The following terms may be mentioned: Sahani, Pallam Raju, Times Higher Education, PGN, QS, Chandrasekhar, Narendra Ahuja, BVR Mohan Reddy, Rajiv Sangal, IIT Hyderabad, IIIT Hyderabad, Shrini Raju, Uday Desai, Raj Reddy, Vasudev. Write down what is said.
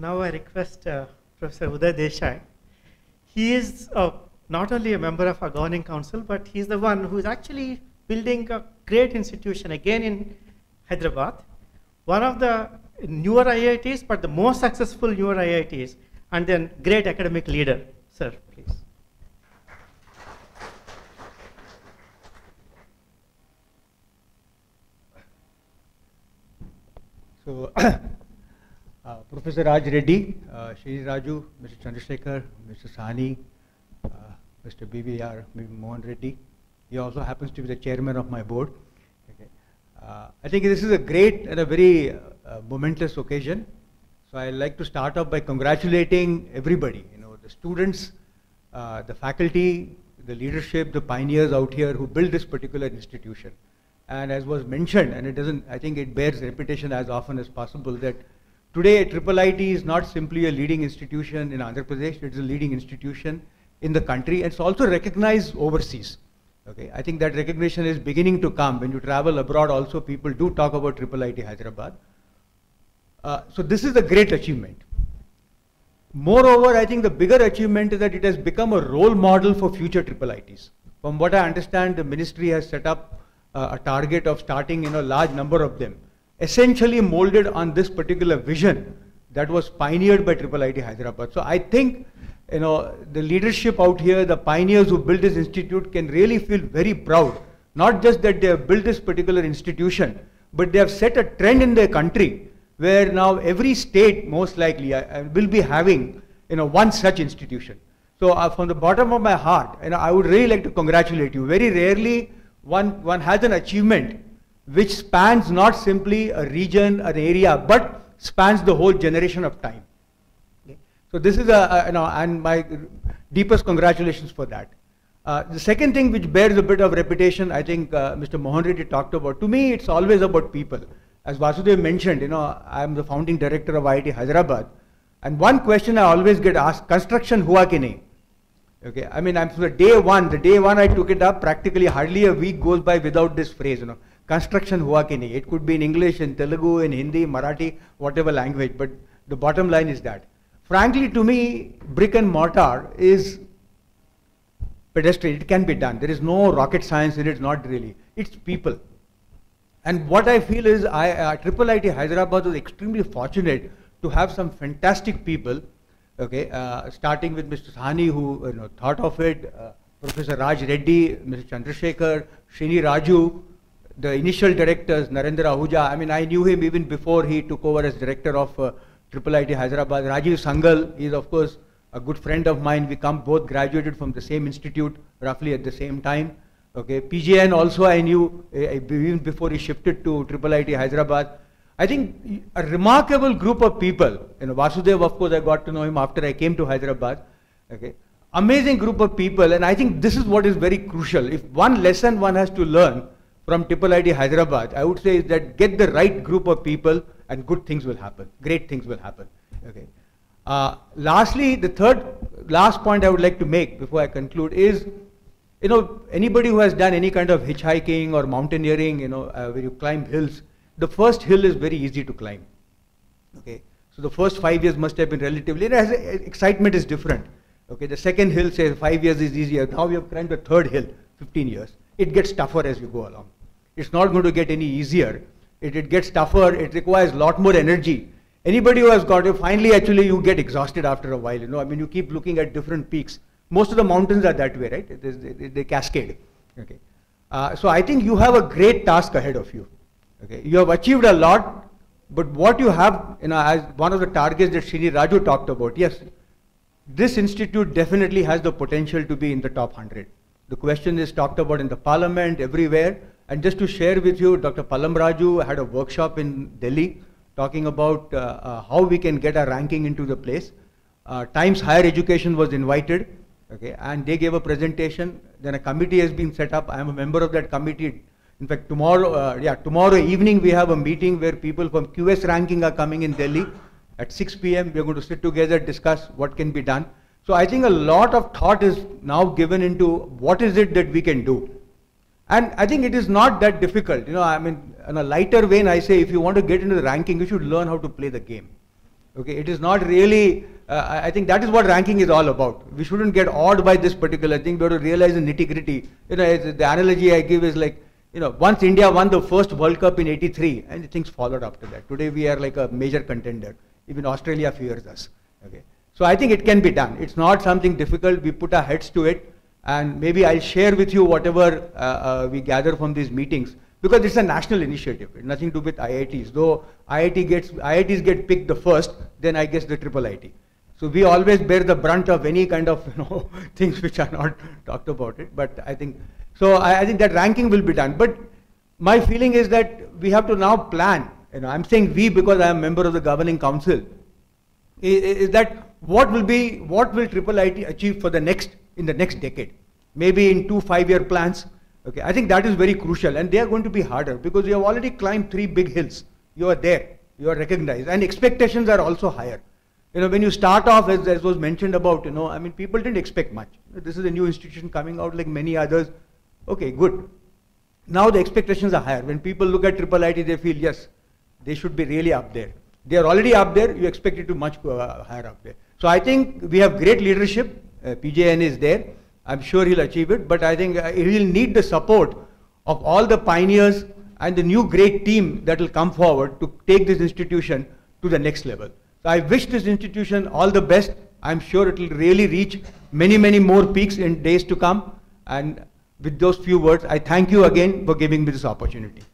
Now I request Professor Uday Desai. He is not only a member of our governing council, but he's the one who is actually building a great institution again in Hyderabad. One of the newer IITs, but the most successful newer IITs, and then great academic leader. Sir, please. So, Professor Raj Reddy, Shrini Raju, Mr. Chandrasekhar, Mr. Sahani, Mr. BVR Mohan Reddy. He also happens to be the chairman of my board. Okay. I think this is a great and a very momentous occasion. So I'd like to start off by congratulating everybody, you know, the students, the faculty, the leadership, the pioneers out here who built this particular institution. And as was mentioned, and it doesn't, I think it bears repetition as often as possible, that today IIIT is not simply a leading institution in Andhra Pradesh, it's a leading institution in the country, and it's also recognized overseas. Okay, I think that recognition is beginning to come. When you travel abroad also, people do talk about IIIT Hyderabad. So this is a great achievement. Moreover, I think the bigger achievement is that it has become a role model for future IIITs. From what I understand, the ministry has set up a target of starting, you know, large number of them, essentially molded on this particular vision that was pioneered by IIIT Hyderabad. So I think, you know, the leadership out here, the pioneers who built this institute can really feel very proud. Not just that they have built this particular institution, but they have set a trend in their country where now every state most likely will be having, you know, one such institution. So from the bottom of my heart, you know, I would really like to congratulate you. Very rarely one has an achievement which spans not simply a region, an area, but spans the whole generation of time. Okay. So this is you know, and my deepest congratulations for that. The second thing which bears a bit of reputation, I think Mr. Mohan Reddy talked about, to me it's always about people. As Vasudev mentioned, you know, I'm the founding director of IIT Hyderabad, and one question I always get asked, construction hua ki nahi? Okay, I mean, I'm from the day one I took it up, practically hardly a week goes by without this phrase, you know, construction hua ki nahi. It could be in English, in Telugu, in Hindi, Marathi, whatever language, but the bottom line is that. Frankly, to me, brick and mortar is pedestrian, it can be done. There is no rocket science in it, not really. It's people. And what I feel is, IIIT Hyderabad was extremely fortunate to have some fantastic people. Okay, starting with Mr. Sahani, who, you know, thought of it, Professor Raj Reddy, Mr. Chandrasekhar, Shrini Raju, the initial directors, Narendra Ahuja. I mean, I knew him even before he took over as director of IIIT Hyderabad. Rajiv Sangal is, of course, a good friend of mine. We both graduated from the same institute roughly at the same time. Okay, PGN also I knew even before he shifted to IIIT Hyderabad. I think a remarkable group of people, you know, Vasudev, of course, I got to know him after I came to Hyderabad. Okay, amazing group of people, and I think this is what is very crucial. If one lesson one has to learn from IIIT Hyderabad, I would say is that get the right group of people and good things will happen, great things will happen. Okay. Lastly, the last point I would like to make before I conclude is, you know, anybody who has done any kind of hitchhiking or mountaineering, you know, where you climb hills, the first hill is very easy to climb. Okay, so the first 5 years must have been relatively, you know, excitement is different. Okay, the second hill, say 5 years is easier. Now we have climbed the third hill, 15 years. It gets tougher as you go along. It's not going to get any easier. It gets tougher, it requires a lot more energy. Anybody who has got it, finally actually you get exhausted after a while, you know, I mean you keep looking at different peaks. Most of the mountains are that way, right? They cascade. Okay. So I think you have a great task ahead of you. Okay. You have achieved a lot, but what you have, you know, as one of the targets that Shrini Raju talked about, yes, this institute definitely has the potential to be in the top 100. The question is talked about in the parliament, everywhere, and just to share with you, Dr. Pallam Raju had a workshop in Delhi talking about how we can get our ranking into the place. Times Higher Education was invited. Okay, and they gave a presentation, then a committee has been set up. I am a member of that committee. In fact, tomorrow evening we have a meeting where people from QS ranking are coming in Delhi. At 6 PM, we are going to sit together, discuss what can be done. So I think a lot of thought is now given into what is it that we can do. And I think it is not that difficult. You know, I mean, in a lighter vein, I say if you want to get into the ranking, you should learn how to play the game. Okay, it is not really, I think that is what ranking is all about. We shouldn't get awed by this particular thing. We have to realize the nitty-gritty. You know, the analogy I give is like, you know, once India won the first World Cup in '83, and things followed after that. Today we are like a major contender. Even Australia fears us. Okay, so I think it can be done. It's not something difficult. We put our heads to it, and maybe I'll share with you whatever we gather from these meetings, because it's a national initiative. It's nothing to do with IITs. Though IITs get picked the first, then I guess the IIIT. So we always bear the brunt of any kind of, you know, things which are not talked about it. But I think, so I think that ranking will be done. But my feeling is that we have to now plan. You know, I'm saying we because I am a member of the governing council. Is that what will IIIT achieve for the next, in the next decade? Maybe in 2 5-year plans. Okay, I think that is very crucial, and they are going to be harder because you have already climbed 3 big hills. You are there, you are recognized, and expectations are also higher. You know, when you start off, as was mentioned about, you know, I mean, people didn't expect much. This is a new institution coming out like many others. Okay, good. Now the expectations are higher. When people look at IIIT, they feel, yes, they should be really up there. They are already up there, you expect it to much higher up there. So I think we have great leadership. PGN is there. I'm sure he'll achieve it, but I think he'll need the support of all the pioneers and the new great team that will come forward to take this institution to the next level. So I wish this institution all the best. I'm sure it will really reach many, many more peaks in days to come. And with those few words, I thank you again for giving me this opportunity.